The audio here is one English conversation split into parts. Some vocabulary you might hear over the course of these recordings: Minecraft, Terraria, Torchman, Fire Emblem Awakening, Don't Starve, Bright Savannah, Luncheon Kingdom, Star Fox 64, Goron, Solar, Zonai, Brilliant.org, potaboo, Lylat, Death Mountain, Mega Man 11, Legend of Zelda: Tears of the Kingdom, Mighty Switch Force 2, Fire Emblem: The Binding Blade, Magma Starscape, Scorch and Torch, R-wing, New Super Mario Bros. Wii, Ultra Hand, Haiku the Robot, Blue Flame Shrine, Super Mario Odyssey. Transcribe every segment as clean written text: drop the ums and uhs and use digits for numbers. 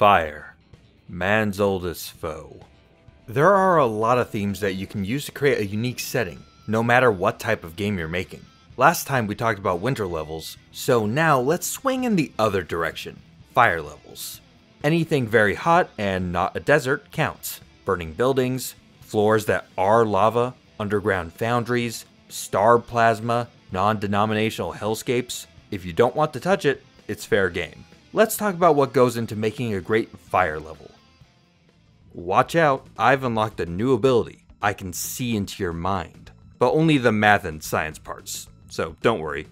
Fire, man's oldest foe. There are a lot of themes that you can use to create a unique setting, no matter what type of game you're making. Last time we talked about winter levels, so now let's swing in the other direction, fire levels. Anything very hot and not a desert counts. Burning buildings, floors that are lava, underground foundries, star plasma, non-denominational hellscapes. If you don't want to touch it, it's fair game. Let's talk about what goes into making a great fire level. Watch out, I've unlocked a new ability. I can see into your mind, but only the math and science parts, so don't worry.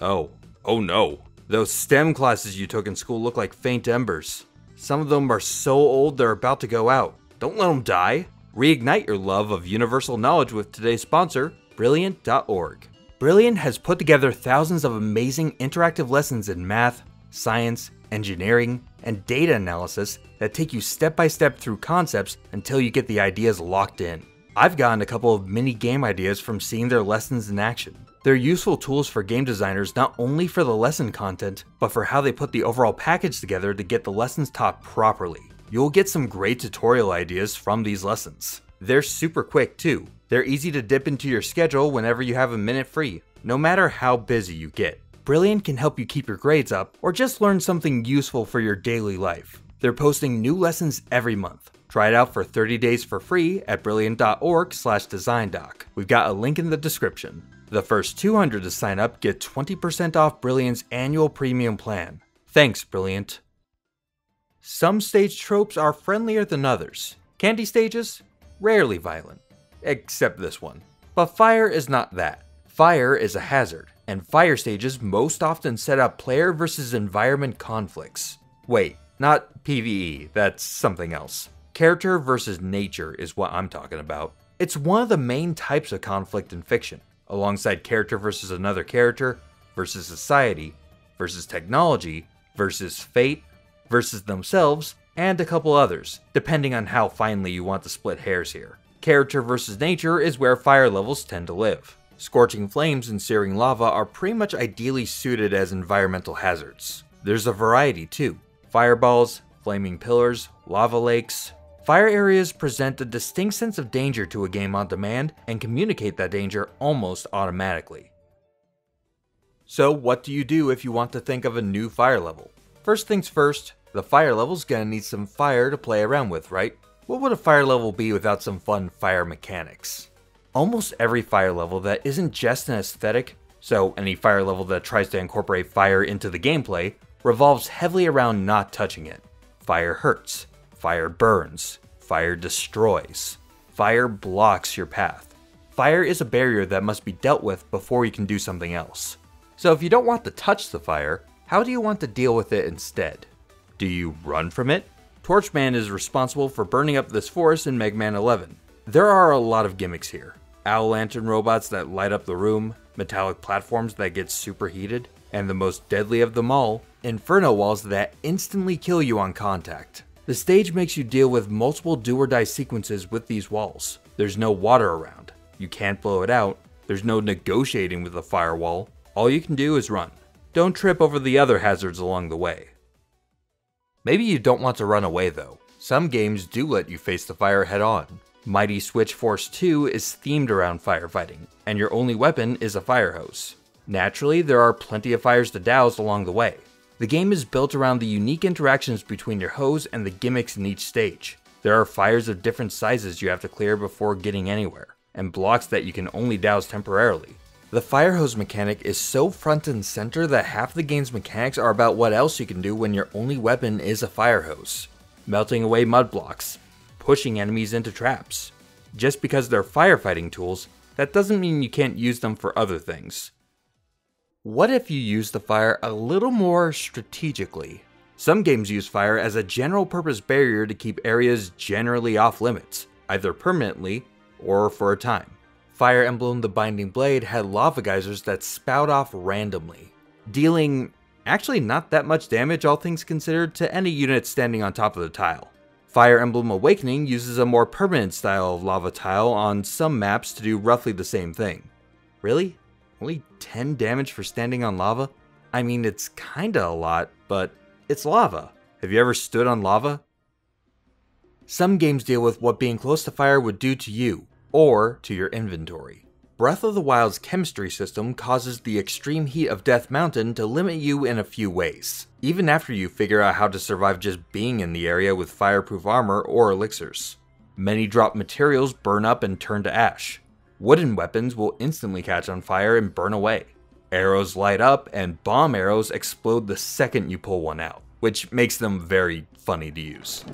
Oh no. Those STEM classes you took in school look like faint embers. Some of them are so old they're about to go out. Don't let them die. Reignite your love of universal knowledge with today's sponsor, Brilliant.org. Brilliant has put together thousands of amazing interactive lessons in math, science, engineering, and data analysis that take you step by step through concepts until you get the ideas locked in. I've gotten a couple of mini game ideas from seeing their lessons in action. They're useful tools for game designers not only for the lesson content, but for how they put the overall package together to get the lessons taught properly. You'll get some great tutorial ideas from these lessons. They're super quick too. They're easy to dip into your schedule whenever you have a minute free, no matter how busy you get. Brilliant can help you keep your grades up or just learn something useful for your daily life. They're posting new lessons every month. Try it out for 30 days for free at brilliant.org/designdoc. We've got a link in the description. The first 200 to sign up get 20% off Brilliant's annual premium plan. Thanks, Brilliant. Some stage tropes are friendlier than others. Candy stages? Rarely violent. Except this one. But fire is not that. Fire is a hazard, and fire stages most often set up player versus environment conflicts. Wait, not PvE, that's something else. Character versus nature is what I'm talking about. It's one of the main types of conflict in fiction, alongside character versus another character, versus society, versus technology, versus fate, versus themselves, and a couple others, depending on how finely you want to split hairs here. Character versus nature is where fire levels tend to live. Scorching flames and searing lava are pretty much ideally suited as environmental hazards. There's a variety too. Fireballs, flaming pillars, lava lakes. Fire areas present a distinct sense of danger to a game on demand and communicate that danger almost automatically. So what do you do if you want to think of a new fire level? First things first, the fire level's gonna need some fire to play around with, right? What would a fire level be without some fun fire mechanics? Almost every fire level that isn't just an aesthetic, so any fire level that tries to incorporate fire into the gameplay, revolves heavily around not touching it. Fire hurts. Fire burns. Fire destroys. Fire blocks your path. Fire is a barrier that must be dealt with before you can do something else. So if you don't want to touch the fire, how do you want to deal with it instead? Do you run from it? Torchman is responsible for burning up this forest in Mega Man 11. There are a lot of gimmicks here. Owl lantern robots that light up the room, metallic platforms that get superheated, and the most deadly of them all, inferno walls that instantly kill you on contact. The stage makes you deal with multiple do-or-die sequences with these walls. There's no water around. You can't blow it out. There's no negotiating with the firewall. All you can do is run. Don't trip over the other hazards along the way. Maybe you don't want to run away though. Some games do let you face the fire head-on. Mighty Switch Force 2 is themed around firefighting, and your only weapon is a fire hose. Naturally, there are plenty of fires to douse along the way. The game is built around the unique interactions between your hose and the gimmicks in each stage. There are fires of different sizes you have to clear before getting anywhere, and blocks that you can only douse temporarily. The fire hose mechanic is so front and center that half the game's mechanics are about what else you can do when your only weapon is a fire hose. Melting away mud blocks, pushing enemies into traps. Just because they're firefighting tools, that doesn't mean you can't use them for other things. What if you use the fire a little more strategically? Some games use fire as a general purpose barrier to keep areas generally off limits, either permanently or for a time. Fire Emblem: The Binding Blade had lava geysers that spout off randomly, dealing actually not that much damage all things considered to any unit standing on top of the tile. Fire Emblem Awakening uses a more permanent style of lava tile on some maps to do roughly the same thing. Really? Only 10 damage for standing on lava? I mean, it's kinda a lot, but it's lava. Have you ever stood on lava? Some games deal with what being close to fire would do to you, or to your inventory. Breath of the Wild's chemistry system causes the extreme heat of Death Mountain to limit you in a few ways, even after you figure out how to survive just being in the area with fireproof armor or elixirs. Many drop materials burn up and turn to ash. Wooden weapons will instantly catch on fire and burn away. Arrows light up and bomb arrows explode the second you pull one out, which makes them very funny to use.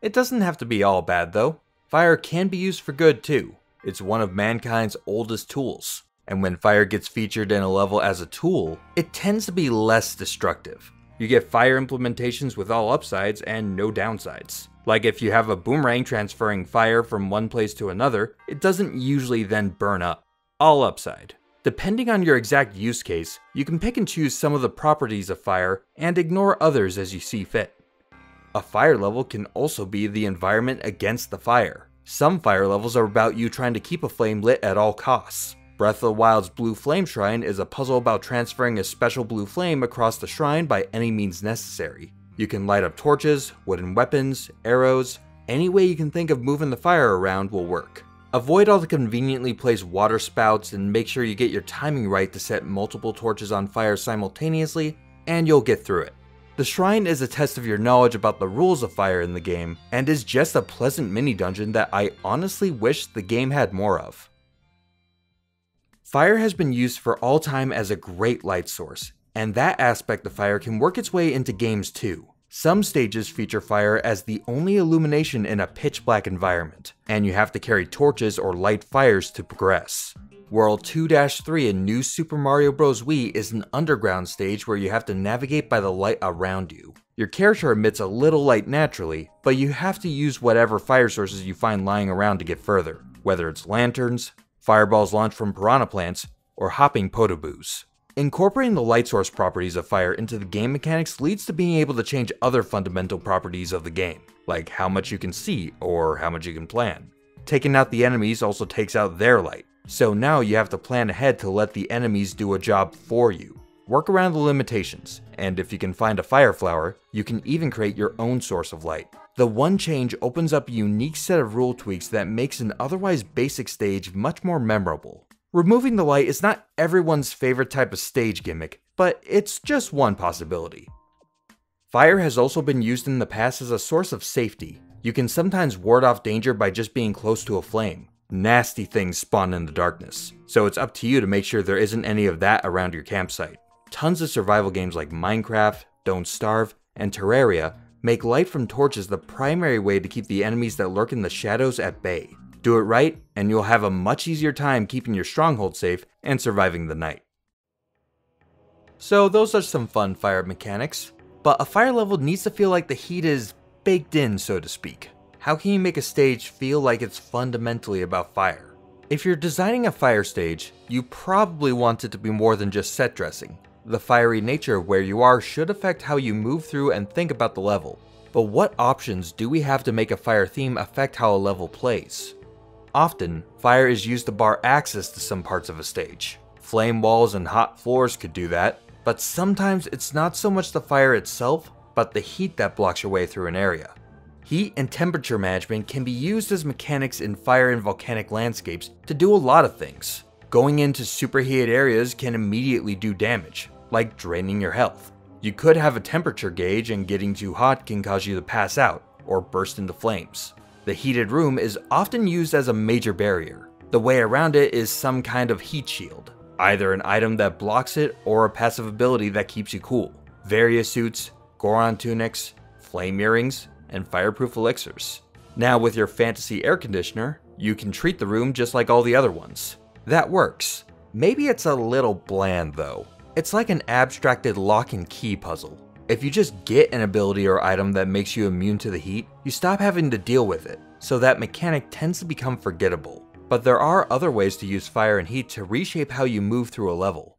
It doesn't have to be all bad though. Fire can be used for good too. It's one of mankind's oldest tools, and when fire gets featured in a level as a tool, it tends to be less destructive. You get fire implementations with all upsides and no downsides. Like if you have a boomerang transferring fire from one place to another, it doesn't usually then burn up. All upside. Depending on your exact use case, you can pick and choose some of the properties of fire and ignore others as you see fit. A fire level can also be the environment against the fire. Some fire levels are about you trying to keep a flame lit at all costs. Breath of the Wild's Blue Flame Shrine is a puzzle about transferring a special blue flame across the shrine by any means necessary. You can light up torches, wooden weapons, arrows, any way you can think of moving the fire around will work. Avoid all the conveniently placed water spouts and make sure you get your timing right to set multiple torches on fire simultaneously, and you'll get through it. The shrine is a test of your knowledge about the rules of fire in the game, and is just a pleasant mini dungeon that I honestly wish the game had more of. Fire has been used for all time as a great light source, and that aspect of fire can work its way into games too. Some stages feature fire as the only illumination in a pitch black environment, and you have to carry torches or light fires to progress. World 2-3 in New Super Mario Bros. Wii is an underground stage where you have to navigate by the light around you. Your character emits a little light naturally, but you have to use whatever fire sources you find lying around to get further, whether it's lanterns, fireballs launched from piranha plants, or hopping potaboos. Incorporating the light source properties of fire into the game mechanics leads to being able to change other fundamental properties of the game, like how much you can see or how much you can plan. Taking out the enemies also takes out their light. So now you have to plan ahead to let the enemies do a job for you. Work around the limitations, and if you can find a fire flower, you can even create your own source of light. The one change opens up a unique set of rule tweaks that makes an otherwise basic stage much more memorable. Removing the light is not everyone's favorite type of stage gimmick, but it's just one possibility. Fire has also been used in the past as a source of safety. You can sometimes ward off danger by just being close to a flame. Nasty things spawn in the darkness, so it's up to you to make sure there isn't any of that around your campsite. Tons of survival games like Minecraft, Don't Starve, and Terraria make light from torches the primary way to keep the enemies that lurk in the shadows at bay. Do it right, and you'll have a much easier time keeping your stronghold safe and surviving the night. So those are some fun fire mechanics, but a fire level needs to feel like the heat is baked in, so to speak. How can you make a stage feel like it's fundamentally about fire? If you're designing a fire stage, you probably want it to be more than just set dressing. The fiery nature of where you are should affect how you move through and think about the level. But what options do we have to make a fire theme affect how a level plays? Often, fire is used to bar access to some parts of a stage. Flame walls and hot floors could do that, but sometimes it's not so much the fire itself, but the heat that blocks your way through an area. Heat and temperature management can be used as mechanics in fire and volcanic landscapes to do a lot of things. Going into superheated areas can immediately do damage, like draining your health. You could have a temperature gauge and getting too hot can cause you to pass out or burst into flames. The heated room is often used as a major barrier. The way around it is some kind of heat shield, either an item that blocks it or a passive ability that keeps you cool. Various suits, Goron tunics, flame earrings, and fireproof elixirs. Now with your fantasy air conditioner, you can treat the room just like all the other ones. That works. Maybe it's a little bland though. It's like an abstracted lock and key puzzle. If you just get an ability or item that makes you immune to the heat, you stop having to deal with it, so that mechanic tends to become forgettable. But there are other ways to use fire and heat to reshape how you move through a level.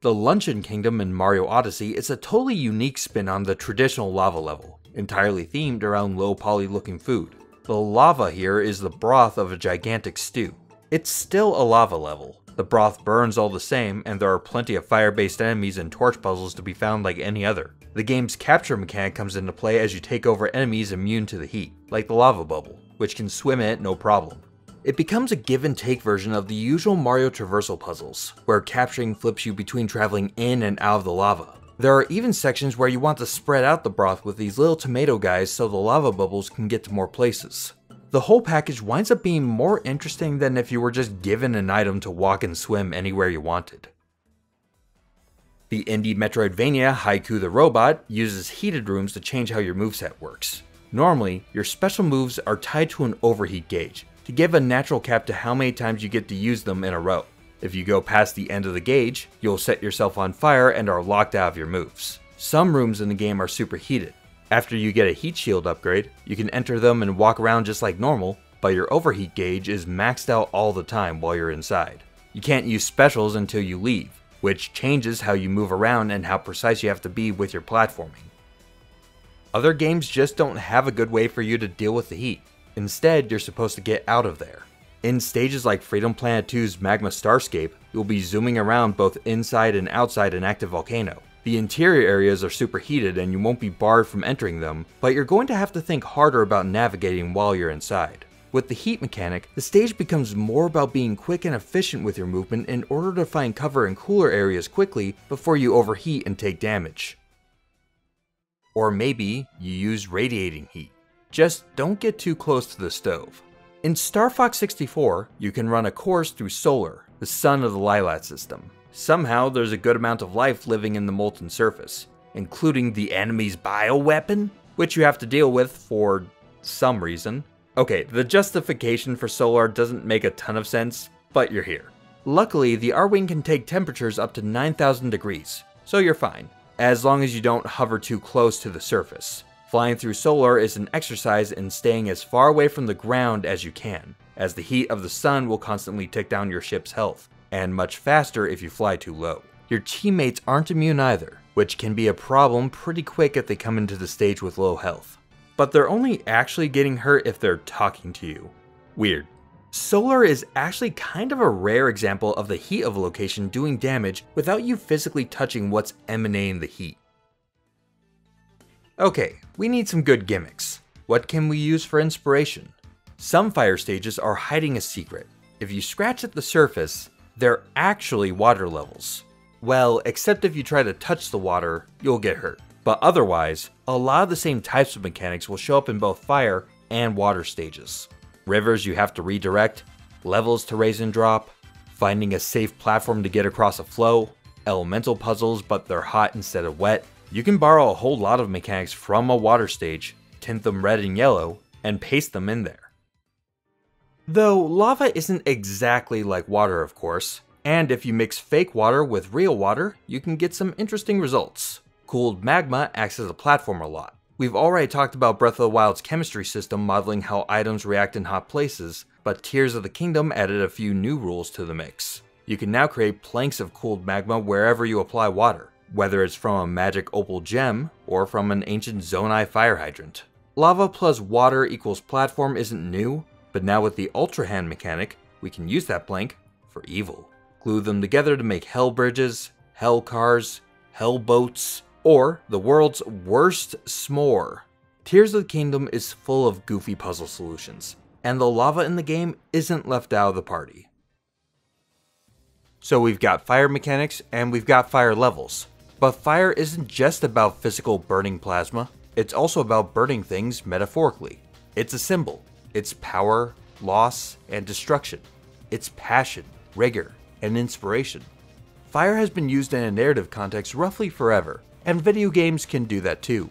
The Luncheon Kingdom in Mario Odyssey is a totally unique spin on the traditional lava level, entirely themed around low poly looking food. The lava here is the broth of a gigantic stew. It's still a lava level, The broth burns all the same, and there are plenty of fire-based enemies and torch puzzles to be found like any other. The game's capture mechanic comes into play as you take over enemies immune to the heat, like the lava bubble, which can swim in it no problem. It becomes a give-and-take version of the usual Mario traversal puzzles, where capturing flips you between traveling in and out of the lava. There are even sections where you want to spread out the broth with these little tomato guys so the lava bubbles can get to more places. The whole package winds up being more interesting than if you were just given an item to walk and swim anywhere you wanted. The indie Metroidvania Haiku the Robot uses heated rooms to change how your moveset works. Normally, your special moves are tied to an overheat gauge, to give a natural cap to how many times you get to use them in a row. If you go past the end of the gauge, you'll set yourself on fire and are locked out of your moves. Some rooms in the game are superheated. After you get a heat shield upgrade, you can enter them and walk around just like normal, but your overheat gauge is maxed out all the time while you're inside. You can't use specials until you leave, which changes how you move around and how precise you have to be with your platforming. Other games just don't have a good way for you to deal with the heat. Instead, you're supposed to get out of there. In stages like Freedom Planet 2's Magma Starscape, you'll be zooming around both inside and outside an active volcano. The interior areas are superheated and you won't be barred from entering them, but you're going to have to think harder about navigating while you're inside. With the heat mechanic, the stage becomes more about being quick and efficient with your movement in order to find cover in cooler areas quickly before you overheat and take damage. Or maybe you use radiating heat. Just don't get too close to the stove. In Star Fox 64, you can run a course through Solar, the sun of the Lylat system. Somehow, there's a good amount of life living in the molten surface, including the enemy's bioweapon, which you have to deal with for some reason. Okay, the justification for Solar doesn't make a ton of sense, but you're here. Luckily, the R-wing can take temperatures up to 9,000 degrees, so you're fine, as long as you don't hover too close to the surface. Flying through Solar is an exercise in staying as far away from the ground as you can, as the heat of the sun will constantly tick down your ship's health, and much faster if you fly too low. Your teammates aren't immune either, which can be a problem pretty quick if they come into the stage with low health. But they're only actually getting hurt if they're talking to you. Weird. Solar is actually kind of a rare example of the heat of a location doing damage without you physically touching what's emanating the heat. Okay, we need some good gimmicks. What can we use for inspiration? Some fire stages are hiding a secret. If you scratch at the surface, they're actually water levels. Well, except if you try to touch the water, you'll get hurt. But otherwise, a lot of the same types of mechanics will show up in both fire and water stages. Rivers you have to redirect, levels to raise and drop, finding a safe platform to get across a flow, elemental puzzles but they're hot instead of wet. You can borrow a whole lot of mechanics from a water stage, tint them red and yellow, and paste them in there. Though lava isn't exactly like water, of course, and if you mix fake water with real water, you can get some interesting results. Cooled magma acts as a platform a lot. We've already talked about Breath of the Wild's chemistry system modeling how items react in hot places, but Tears of the Kingdom added a few new rules to the mix. You can now create planks of cooled magma wherever you apply water, whether it's from a magic opal gem or from an ancient Zonai fire hydrant. Lava plus water equals platform isn't new, but now with the Ultra Hand mechanic, we can use that plank for evil. Glue them together to make hell bridges, hell cars, hell boats, or the world's worst s'more. Tears of the Kingdom is full of goofy puzzle solutions, and the lava in the game isn't left out of the party. So we've got fire mechanics and we've got fire levels, but fire isn't just about physical burning plasma, it's also about burning things metaphorically. It's a symbol. It's power, loss, and destruction. It's passion, rigor, and inspiration. Fire has been used in a narrative context roughly forever, and video games can do that too.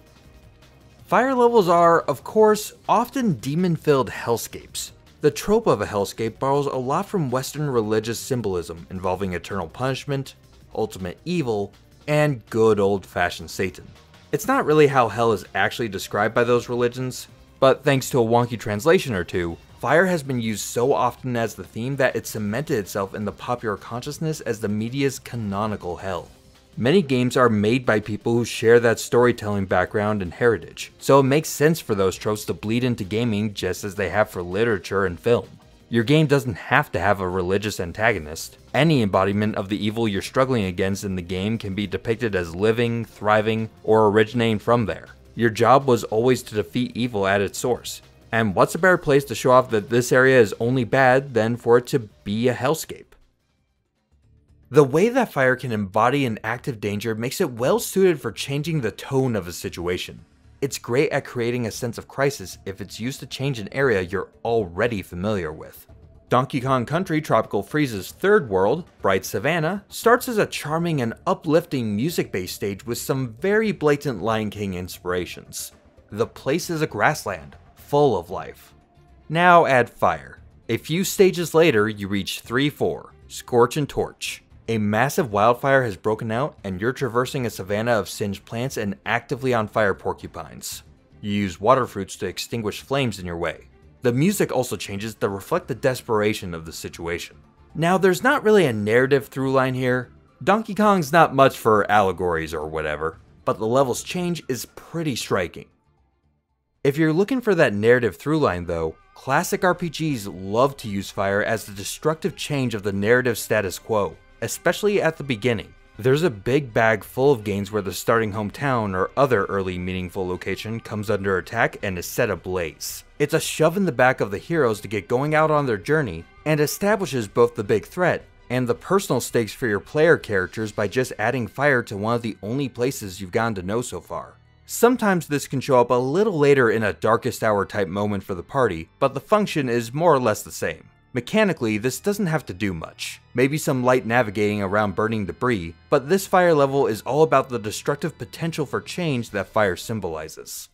Fire levels are, of course, often demon-filled hellscapes. The trope of a hellscape borrows a lot from Western religious symbolism involving eternal punishment, ultimate evil, and good old-fashioned Satan. It's not really how hell is actually described by those religions, but thanks to a wonky translation or two, fire has been used so often as the theme that it cemented itself in the popular consciousness as the media's canonical hell. Many games are made by people who share that storytelling background and heritage, so it makes sense for those tropes to bleed into gaming just as they have for literature and film. Your game doesn't have to have a religious antagonist. Any embodiment of the evil you're struggling against in the game can be depicted as living, thriving, or originating from there. Your job was always to defeat evil at its source. And what's a better place to show off that this area is only bad than for it to be a hellscape? The way that fire can embody an active danger makes it well suited for changing the tone of a situation. It's great at creating a sense of crisis if it's used to change an area you're already familiar with. Donkey Kong Country Tropical Freeze's third world, Bright Savannah, starts as a charming and uplifting music-based stage with some very blatant Lion King inspirations. The place is a grassland, full of life. Now add fire. A few stages later, you reach 3-4, Scorch and Torch. A massive wildfire has broken out, and you're traversing a savanna of singed plants and actively on fire porcupines. You use water fruits to extinguish flames in your way. The music also changes to reflect the desperation of the situation. Now, there's not really a narrative through line here. Donkey Kong's not much for allegories or whatever, but the level's change is pretty striking. If you're looking for that narrative through line though, classic RPGs love to use fire as the destructive change of the narrative status quo. Especially at the beginning. There's a big bag full of games where the starting hometown or other early meaningful location comes under attack and is set ablaze. It's a shove in the back of the heroes to get going out on their journey, and establishes both the big threat and the personal stakes for your player characters by just adding fire to one of the only places you've gotten to know so far. Sometimes this can show up a little later in a darkest hour type moment for the party, but the function is more or less the same. Mechanically, this doesn't have to do much. Maybe some light navigating around burning debris, but this fire level is all about the destructive potential for change that fire symbolizes.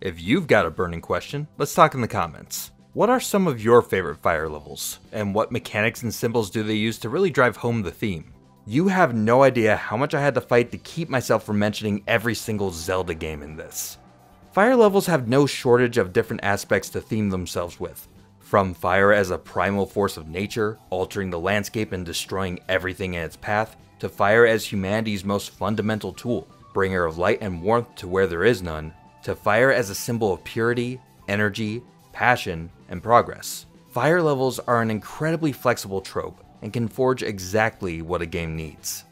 If you've got a burning question, let's talk in the comments. What are some of your favorite fire levels, and what mechanics and symbols do they use to really drive home the theme? You have no idea how much I had to fight to keep myself from mentioning every single Zelda game in this. Fire levels have no shortage of different aspects to theme themselves with. From fire as a primal force of nature, altering the landscape and destroying everything in its path, to fire as humanity's most fundamental tool, bringer of light and warmth to where there is none, to fire as a symbol of purity, energy, passion, and progress. Fire levels are an incredibly flexible trope and can forge exactly what a game needs.